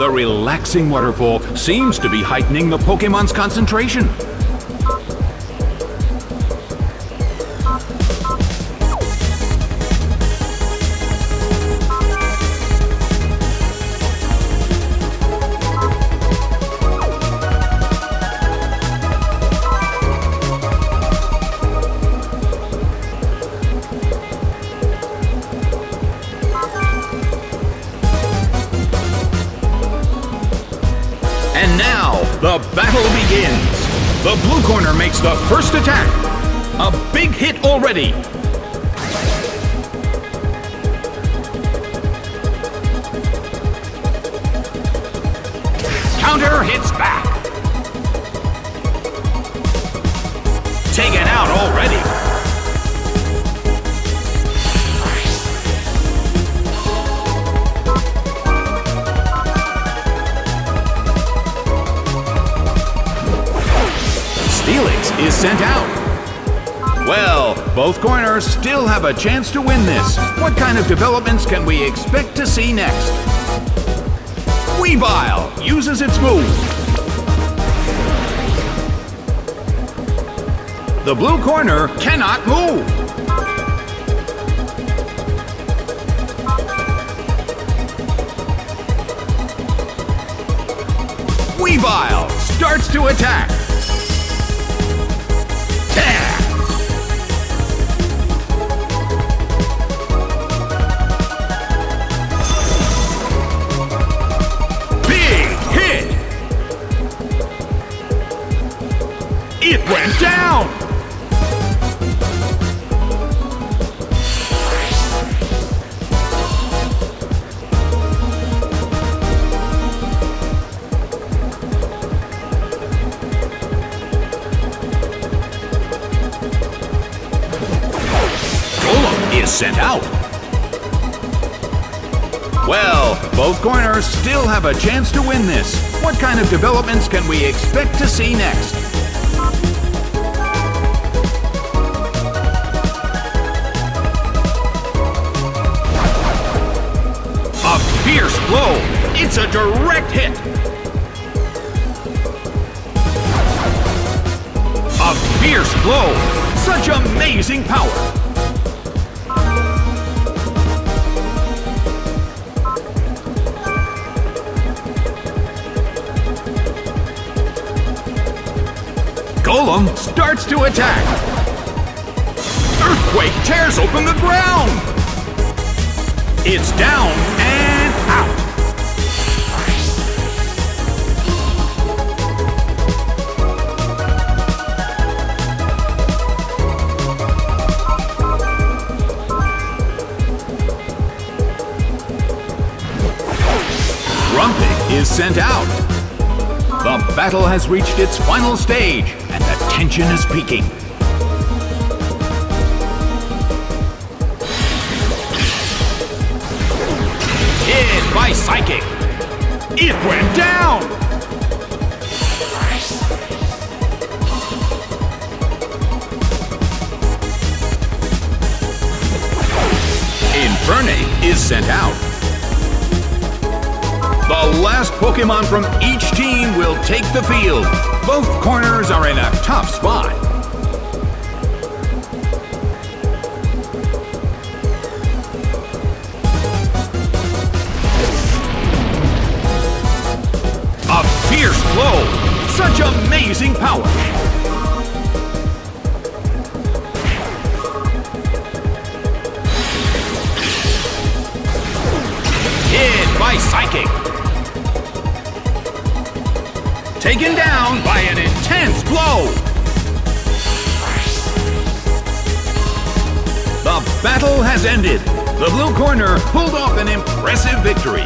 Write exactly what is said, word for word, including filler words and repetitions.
The relaxing waterfall seems to be heightening the Pokémon's concentration. The battle begins. The blue corner makes the first attack. A big hit already. Counter hits back. Taken out already. Steelix is sent out. Well, both corners still have a chance to win this. What kind of developments can we expect to see next? Weavile uses its move. The blue corner cannot move. Weavile starts to attack. It went down! Golem is sent out. Well, both corners still have a chance to win this. What kind of developments can we expect to see next? Fierce blow. It's a direct hit. A fierce blow. Such amazing power. Golem starts to attack. Earthquake tears open the ground. It's down and out. Grumpig is sent out. The battle has reached its final stage, and the tension is peaking. By Psychic. It went down! Infernape is sent out. The last Pokémon from each team will take the field. Both corners are in a tough spot. Fierce blow! Such amazing power! Hit by Psychic! Taken down by an intense blow! The battle has ended! The blue corner pulled off an impressive victory!